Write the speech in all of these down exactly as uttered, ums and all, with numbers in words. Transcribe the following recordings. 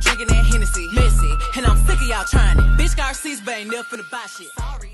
still drinking that Hennessy. Messy, and I'm sick of y'all trying it. Bitch got receipts, but ain't never finna buy shit. Sorry.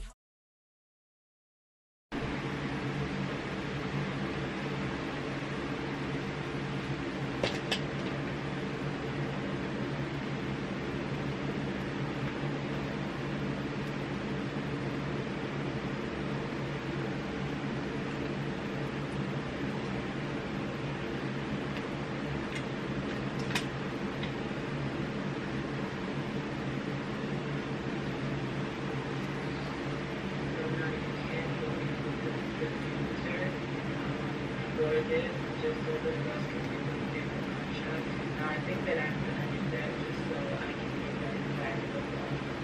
Is just so that the rest can get the different shots. Now I think that I'm going to do that just so I can get that exact look. Okay,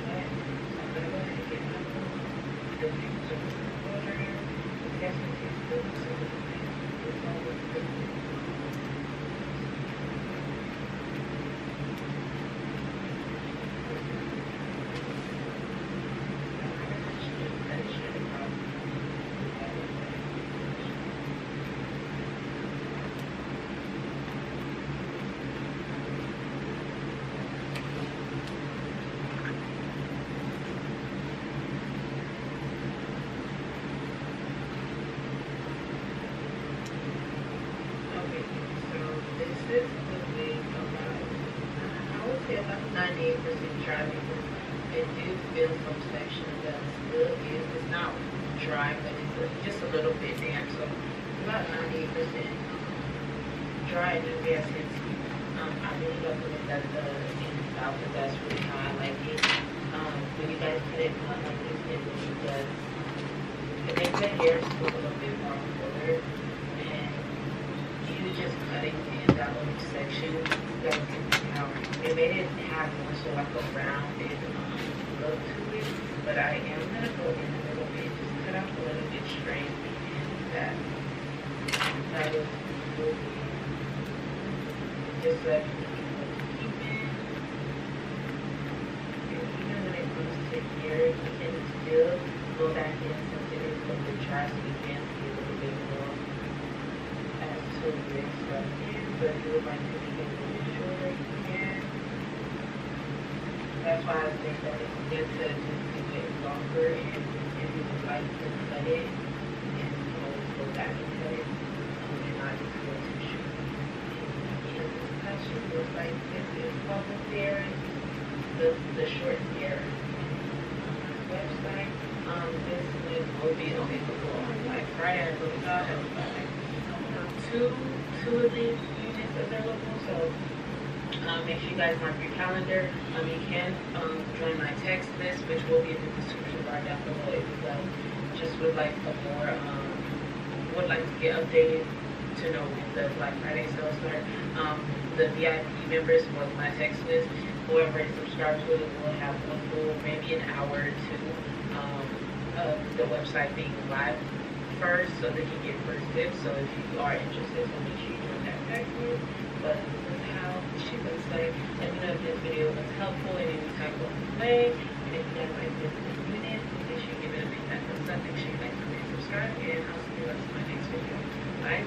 so I'm going to go ahead and get my food. The things are in the water. The casting is good, so the things is always good. This is the thing about, I would say about ninety-eight percent dry because it do feel some section of that still is. It's not dry, but it's just a little bit damp. So it's about ninety-eight percent dry and new gas skin. Um, I really love the way that the in the south, but that's really how I like it. Um, when you guys put it on like this, it really does. It makes the hair still a little bit more fuller. And you just cut it in that little section, that it made it have more so like a rounded um, look to it. But I am going to go in a little bit, just cut off a little bit straight, and that, that is cool. Just so that you can keep it. And even when it comes to here, you can still go back in since it is with the dry, so you can see a little bit more as to this stuff. So if you would like to make it a little shorter, you can. That's why I think that it's good to just do it longer, and if you would like to cut it, and go back and cut it, and not just go too short. And this section looks like this is called the hair, the, the short hair on my website. Um, this will be available on like Friday. I believe I'll have like two, two of these. Available, so um, make sure you guys mark your calendar. Um, you can um, join my text list, which will be in the description bar down below if you like. Just would like a more, um, would like to get updated to know when the Black Friday sales start. Um, the V I P members for my text list, whoever is subscribed to it, will have a full, maybe an hour or two um, of the website being live first, so they can get first tips. So if you are interested, so make sure you join that text list. But this is how she looks like. Let me know if this video was helpful in any type of way. And if you guys like this unit, make sure you give it a big thumbs up. Make sure you like, comment, and subscribe. And I'll see you guys in my next video. Bye.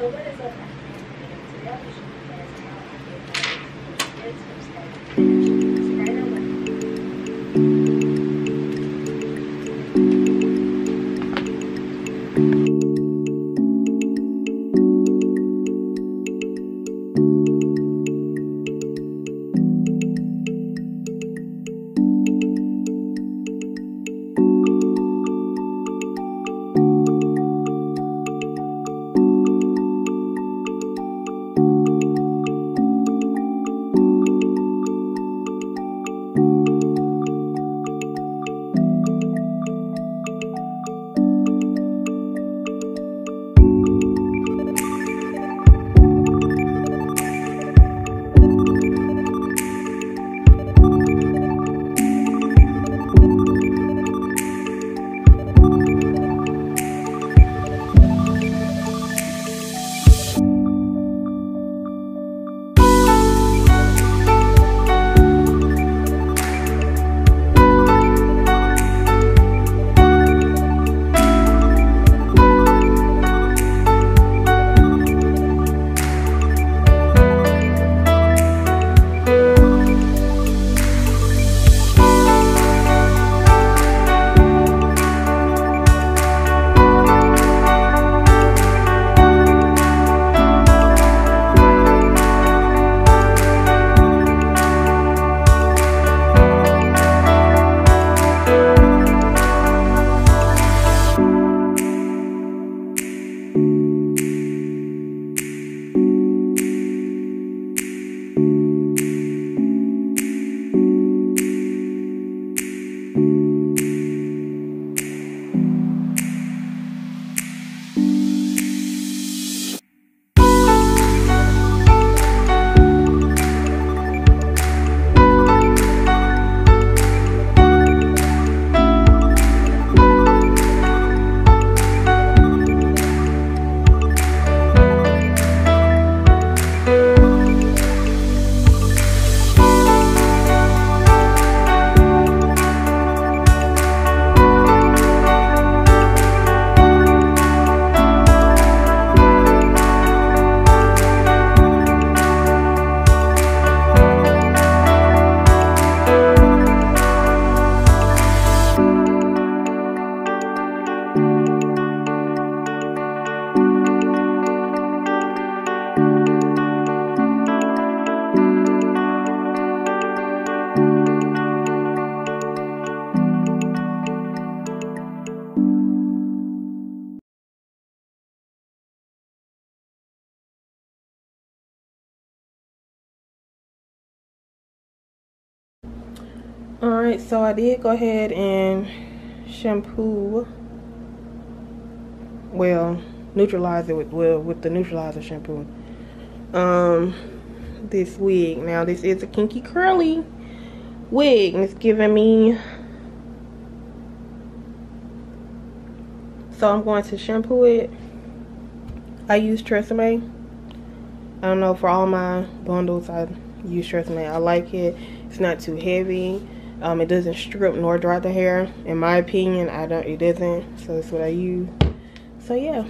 So what is up after today? Alright, so I did go ahead and shampoo, well, neutralize it with, well, with the neutralizer shampoo, um, this wig. Now, this is a kinky curly wig, and it's giving me, so I'm going to shampoo it. I use Tresemme. I don't know, for all my bundles, I use Tresemme. I like it. It's not too heavy. Um, it doesn't strip nor dry the hair. In my opinion, I don't. It doesn't. So that's what I use. So yeah.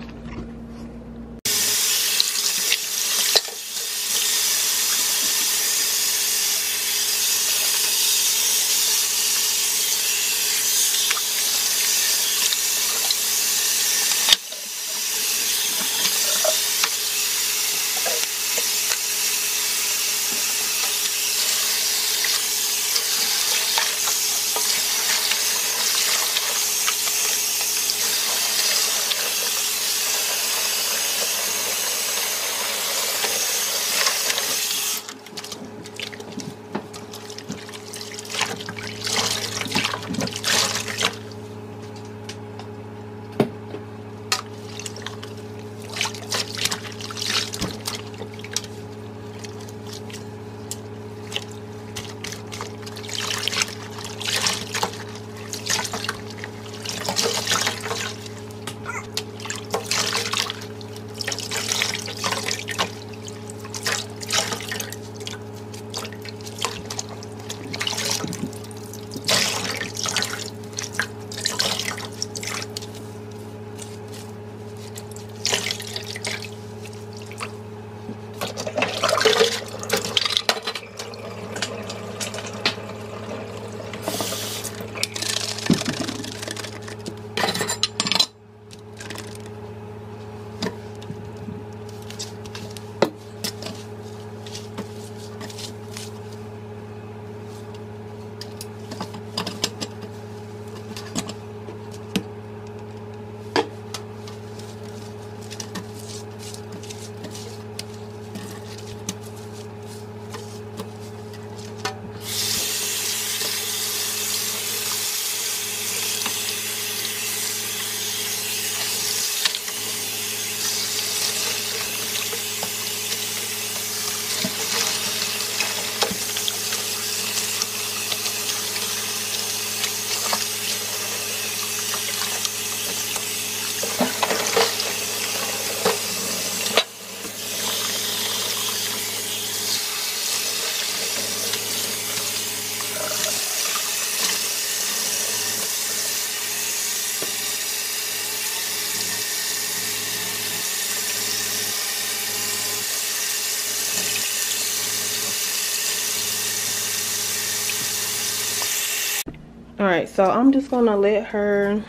Alright, so I'm just gonna let her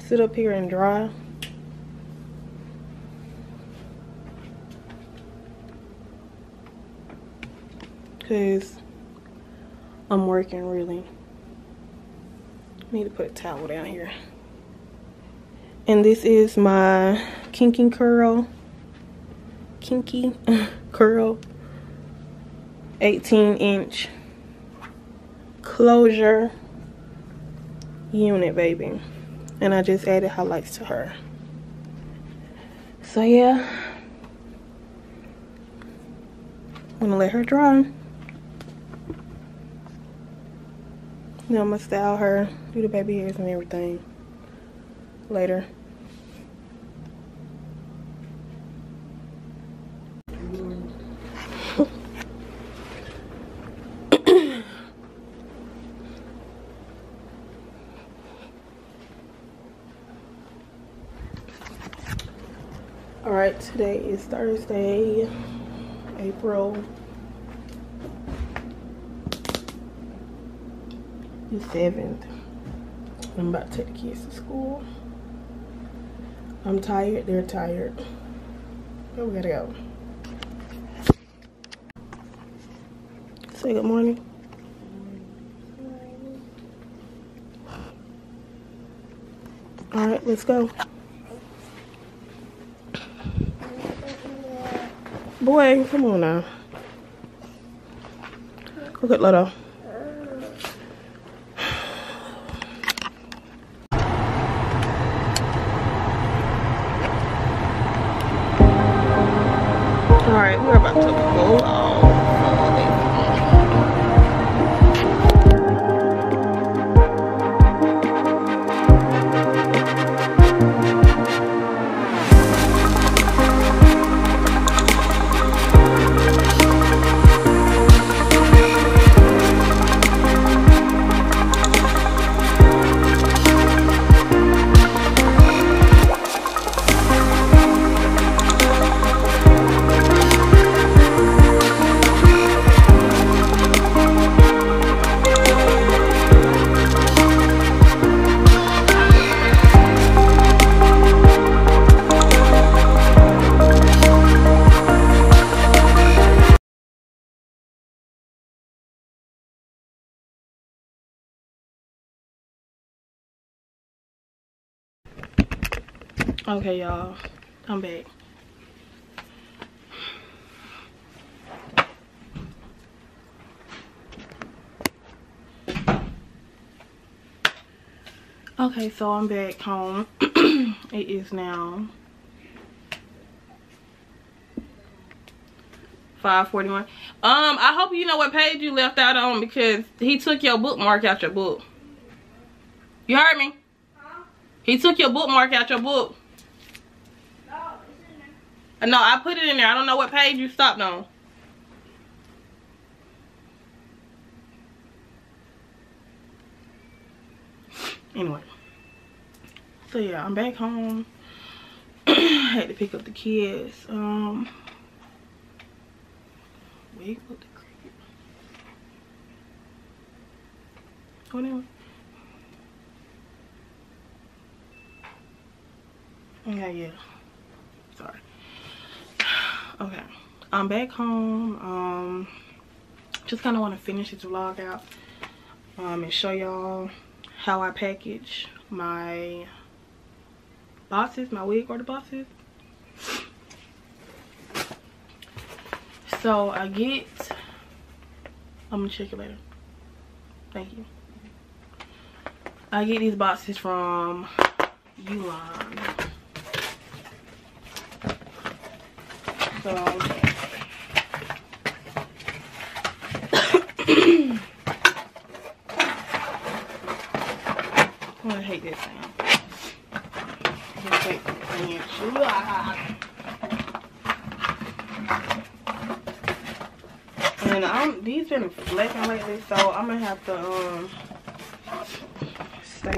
sit up here and dry. Cause I'm working really. Need to put a towel down here. And this is my kinky curl. Kinky curl. eighteen inch. Closure unit, baby, and I just added highlights to her. So yeah, I'm gonna let her dry, then I'm gonna style her, do the baby hairs and everything later. Alright, today is Thursday, April the seventh. I'm about to take the kids to school. I'm tired, they're tired. But we gotta go. Say good morning. Alright, let's go. Boy, come on now. Look at Lotto. Okay, y'all, I'm back. Okay, so I'm back home. It is now five forty-one. Um, I hope you know what page you left out on, because he took your bookmark out your book. You heard me? Huh? He took your bookmark out your book. Oh, it's in there. No, I put it in there. I don't know what page you stopped on. Anyway, so yeah, I'm back home. Had to pick up the kids. Um, wake up the crib. Whatever. Okay, yeah. Sorry. Okay, I'm back home. Um, just kind of want to finish this vlog out. Um, and show y'all how I package my boxes, my wig order boxes. So I get, I'm gonna check it later. Thank you. I get these boxes from Uline. So I hate this sound. Just wait for the hand. And I'm, these been flaking lately, so I'm gonna have to um stay.